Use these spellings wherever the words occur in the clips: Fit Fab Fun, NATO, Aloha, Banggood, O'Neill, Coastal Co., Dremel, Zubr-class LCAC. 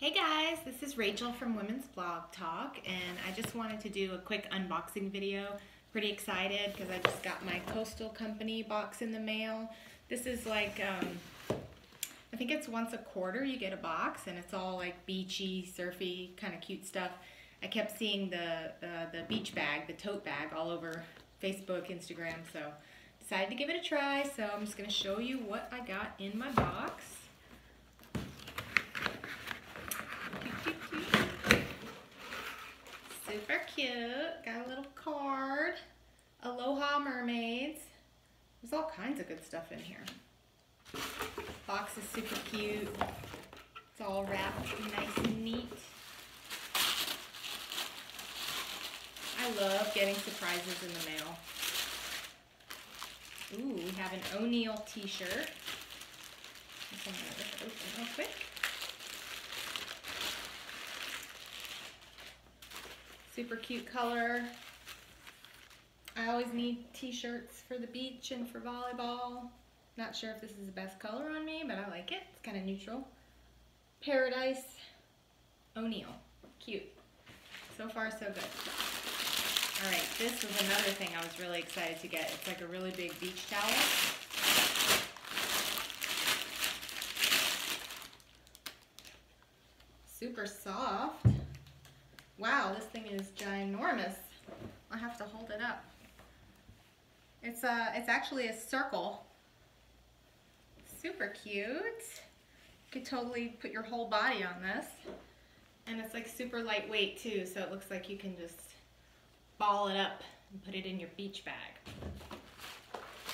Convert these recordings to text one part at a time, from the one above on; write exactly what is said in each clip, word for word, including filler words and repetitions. Hey guys, this is Rachel from Women's Blog Talk, and I just wanted to do a quick unboxing video. Pretty excited because I just got my Coastal Co. box in the mail. This is like, um, I think it's once a quarter you get a box, and it's all like beachy, surfy, kind of cute stuff. I kept seeing the, uh, the beach bag, the tote bag, all over Facebook, Instagram, so decided to give it a try. So I'm just going to show you what I got in my box. Super cute. Got a little card. Aloha mermaids. There's all kinds of good stuff in here. Box is super cute. It's all wrapped nice and neat. I love getting surprises in the mail. Ooh, we have an O'Neill t-shirt. I'm going to open real quick. Super cute color. I always need t-shirts for the beach and for volleyball. Not sure if this is the best color on me, but I like it. It's kind of neutral. Paradise O'Neill. Cute. So far, so good. All right, this was another thing I was really excited to get. It's like a really big beach towel. Super soft. Wow, this thing is ginormous. I have to hold it up. It's a, it's actually a circle. Super cute. You could totally put your whole body on this. And it's like super lightweight too, so it looks like you can just ball it up and put it in your beach bag.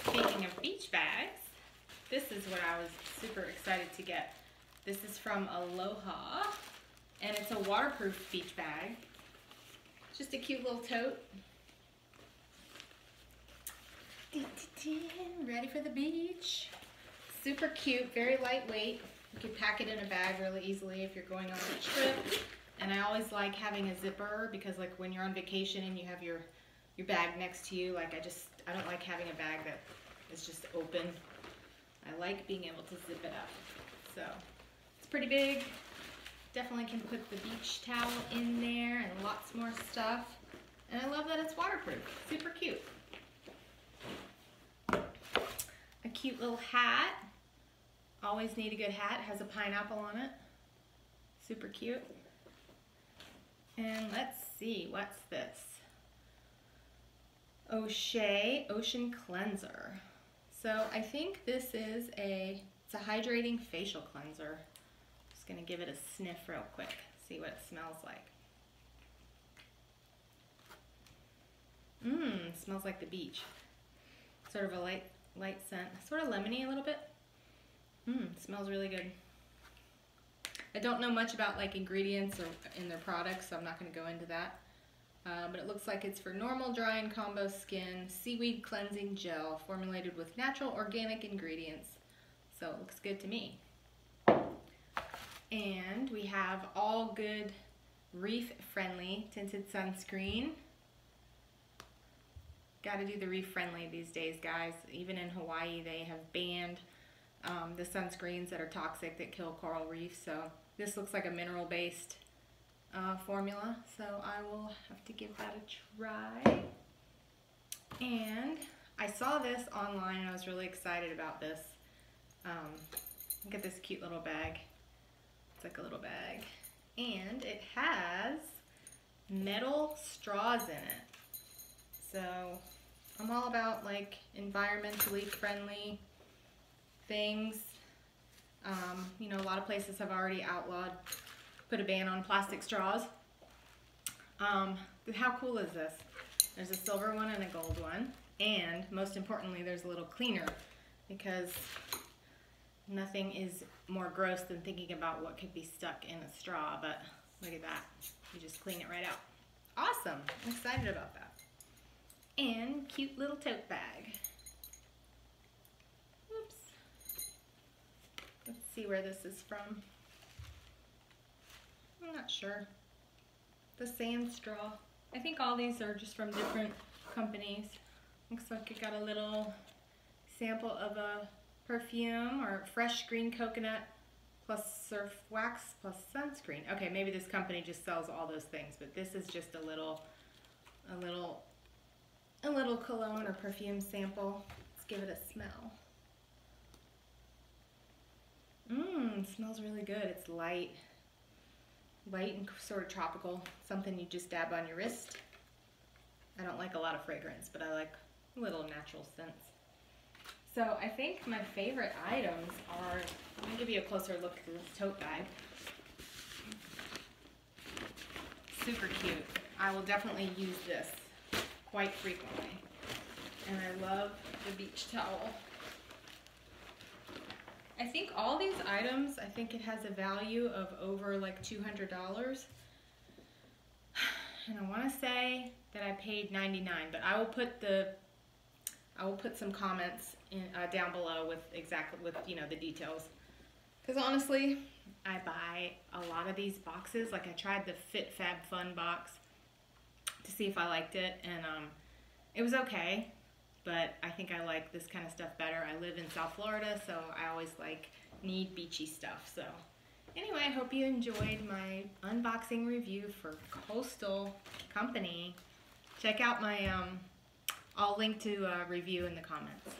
Speaking of beach bags, this is what I was super excited to get. This is from Aloha. And it's a waterproof beach bag. It's just a cute little tote. Ready for the beach. Super cute, very lightweight. You can pack it in a bag really easily if you're going on a trip. And I always like having a zipper because like when you're on vacation and you have your, your bag next to you, like I just, I don't like having a bag that is just open. I like being able to zip it up. So it's pretty big. Definitely can put the beach towel in there and lots more stuff. And I love that it's waterproof. Super cute. A cute little hat. Always need a good hat. It has a pineapple on it. Super cute. And let's see, what's this? O'Shea Ocean Cleanser. So I think this is a, it's a hydrating facial cleanser. Gonna give it a sniff real quick, see what it smells like. Mmm, smells like the beach. Sort of a light, light scent, sort of lemony a little bit. Mmm, smells really good. I don't know much about like ingredients or in their products, so I'm not gonna go into that. Uh, but it looks like it's for normal, dry, and combo skin, seaweed cleansing gel formulated with natural organic ingredients. So it looks good to me. And we have all good reef-friendly tinted sunscreen. Got to do the reef-friendly these days, guys. Even in Hawaii, they have banned um, the sunscreens that are toxic that kill coral reefs. So this looks like a mineral-based uh, formula. So I will have to give that a try. And I saw this online, and I was really excited about this. Um, look at this cute little bag. It's like a little bag, and it has metal straws in it. So I'm all about like environmentally friendly things. Um, you know, a lot of places have already outlawed, put a ban on plastic straws. Um, how cool is this? There's a silver one and a gold one, and most importantly, there's a little cleaner because nothing is more gross than thinking about what could be stuck in a straw, but look at that. You just clean it right out. Awesome. I'm excited about that. And cute little tote bag. Oops. Let's see where this is from. I'm not sure. The sand straw. I think all these are just from different companies. Looks like it got a little sample of a perfume or fresh green coconut plus surf wax plus sunscreen. Okay, maybe this company just sells all those things, but this is just a little, a little, a little cologne or perfume sample. Let's give it a smell. Mmm, smells really good. It's light, light and sort of tropical. Something you just dab on your wrist. I don't like a lot of fragrance, but I like little natural scents. So I think my favorite items are, let me give you a closer look at this tote bag. Super cute. I will definitely use this quite frequently. And I love the beach towel. I think all these items, I think it has a value of over like two hundred dollars. And I want to say that I paid ninety-nine dollars, but I will put the I will put some comments in, uh, down below with exactly with you know the details, because honestly, I buy a lot of these boxes. Like I tried the Fit Fab Fun box to see if I liked it, and um, it was okay, but I think I like this kind of stuff better. I live in South Florida, so I always like need beachy stuff. So. Anyway, I hope you enjoyed my unboxing review for Coastal Co. Check out my, um, I'll link to a review in the comments.